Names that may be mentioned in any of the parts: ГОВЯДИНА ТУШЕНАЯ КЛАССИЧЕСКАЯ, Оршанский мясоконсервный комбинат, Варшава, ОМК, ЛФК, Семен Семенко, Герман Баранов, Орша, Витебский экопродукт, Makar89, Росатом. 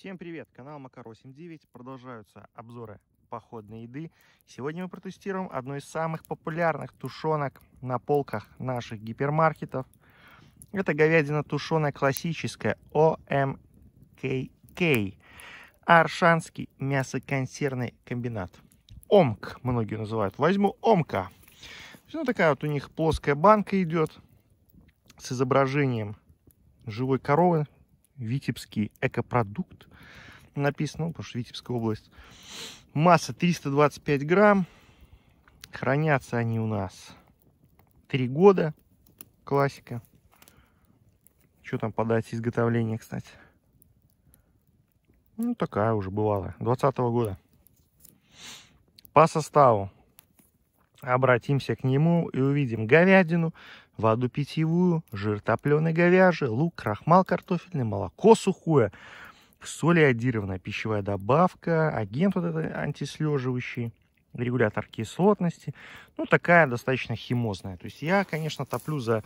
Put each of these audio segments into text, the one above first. Всем привет, канал Makar89, продолжаются обзоры походной еды. Сегодня мы протестируем одну из самых популярных тушенок на полках наших гипермаркетов. Это говядина тушеная классическая, ОМК, Оршанский мясоконсервный комбинат. ОМК многие называют, возьму ОМК. Ну, такая вот у них плоская банка идет с изображением живой коровы. Витебский экопродукт написано, потому что Витебская область. Масса 325 грамм. Хранятся они у нас 3 года. Классика. Что там по дате изготовления, кстати? Ну, такая уже бывала. 20-го года. По составу. Обратимся к нему и увидим говядину, воду питьевую, жир топленый говяжий, лук, крахмал картофельный, молоко сухое, соль иодированная, пищевая добавка, агент вот этот антислеживающий, регулятор кислотности. Ну, такая достаточно химозная. То есть я, конечно, топлю за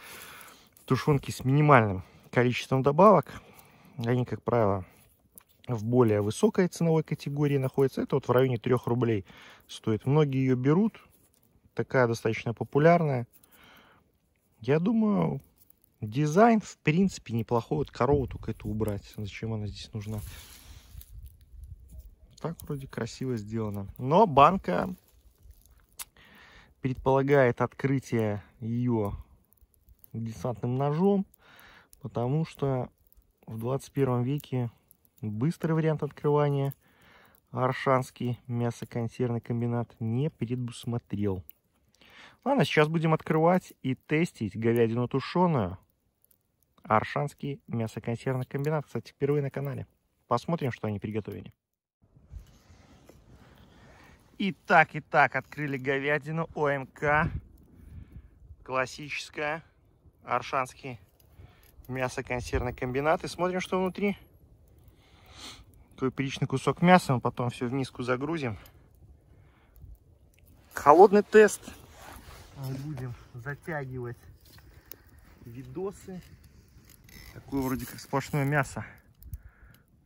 тушенки с минимальным количеством добавок. Они, как правило, в более высокой ценовой категории находятся. Это вот в районе 3 рублей стоит. Многие ее берут. Такая достаточно популярная. Я думаю, дизайн, в принципе, неплохой. Вот корову только это убрать. Зачем она здесь нужна? Так вроде красиво сделано. Но банка предполагает открытие ее десантным ножом. Потому что в 21 веке быстрый вариант открывания Оршанский мясоконсервный комбинат не предусмотрел. Ладно, сейчас будем открывать и тестить говядину тушеную. Оршанский мясоконсервный комбинат. Кстати, впервые на канале. Посмотрим, что они приготовили. Итак, открыли говядину ОМК. Классическая. Оршанский мясоконсервный комбинат. И смотрим, что внутри. Такой приличный кусок мяса. Мы потом все в миску загрузим. Холодный тест. Мы будем затягивать видосы. Такое вроде как сплошное мясо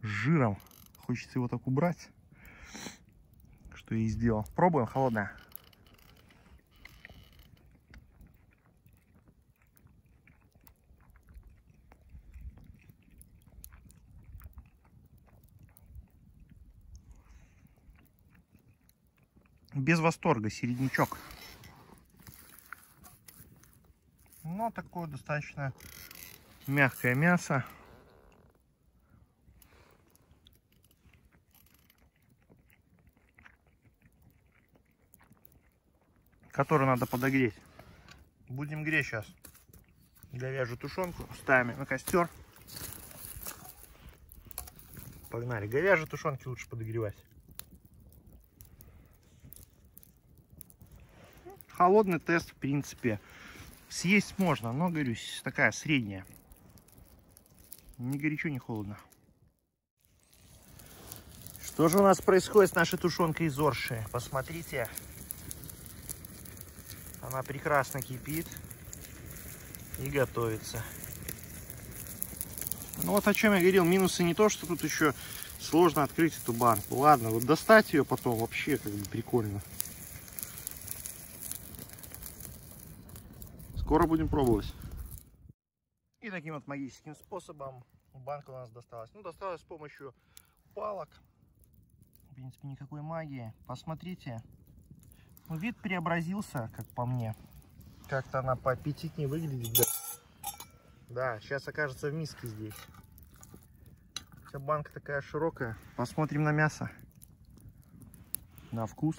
с жиром. Хочется его так убрать, что я и сделал. Пробуем холодное. Без восторга, середнячок. Но такое достаточно мягкое мясо. Которое надо подогреть. Будем греть сейчас говяжью тушенку. Ставим на костер. Погнали. Говяжьи тушенки лучше подогревать. Холодный тест, в принципе, съесть можно, но, говорю, такая средняя. Ни горячо, ни холодно. Что же у нас происходит с нашей тушенкой из Орши? Посмотрите. Она прекрасно кипит и готовится. Ну вот о чем я говорил. Минусы не то, что тут еще сложно открыть эту банку. Ладно, вот достать ее потом вообще как бы прикольно. Скоро будем пробовать. И таким вот магическим способом банка у нас досталась. Ну, досталась с помощью палок. В принципе, никакой магии. Посмотрите. Ну, вид преобразился, как по мне. Как-то она поаппетитнее выглядит. Да, сейчас окажется в миске здесь. Хотя банка такая широкая. Посмотрим на мясо. На вкус.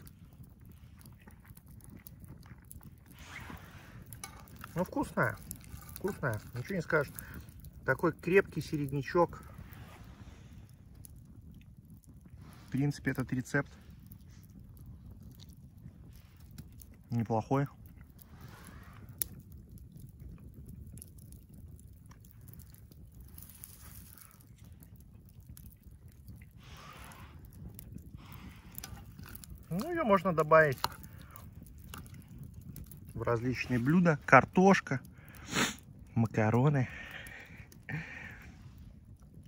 Ну, вкусная, вкусная, ничего не скажешь. Такой крепкий середнячок. В принципе, этот рецепт неплохой. Ну, ее можно добавить в различные блюда. Картошка, макароны.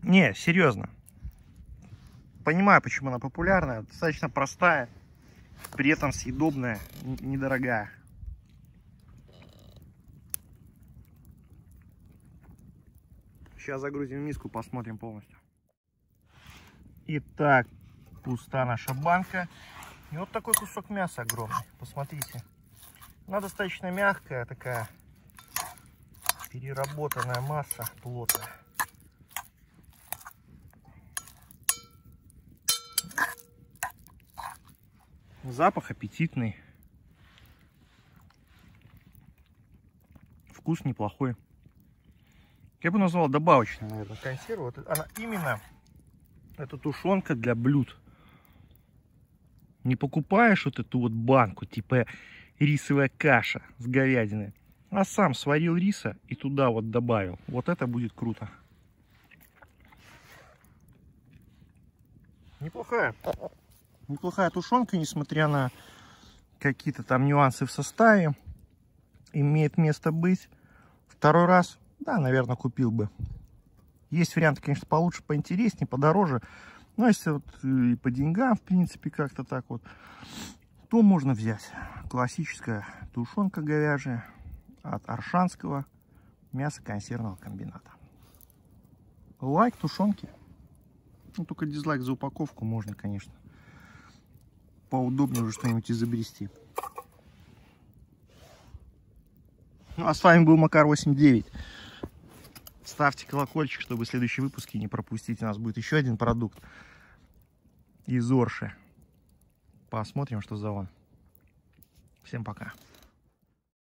Не, серьезно. понимаю, почему она популярная. Достаточно простая, при этом съедобная, недорогая. Сейчас загрузим миску, посмотрим полностью. Итак, пуста наша банка. И вот такой кусок мяса огромный. Посмотрите. Она достаточно мягкая, такая переработанная масса, плотная. Запах аппетитный. Вкус неплохой. Я бы назвал добавочной, наверное, консерву. Вот она именно, эта тушенка для блюд. Не покупаешь вот эту вот банку, типа рисовая каша с говядиной, а сам сварил риса и туда вот добавил. Вот это будет круто. Неплохая. Неплохая тушенка, несмотря на какие-то там нюансы в составе. Имеет место быть. Второй раз... Да, наверное, купил бы. Есть варианты, конечно, получше, поинтереснее, подороже. Но если вот и по деньгам, в принципе, как-то так вот, то можно взять. Классическая тушенка говяжья от Оршанского мясоконсервного комбината. Лайк тушенки. Ну, только дизлайк за упаковку можно, конечно. Поудобнее уже что-нибудь изобрести. Ну, а с вами был Makar89. Ставьте колокольчик, чтобы следующие выпуски не пропустить. У нас будет еще один продукт из Орши. Посмотрим, что за он. Всем пока.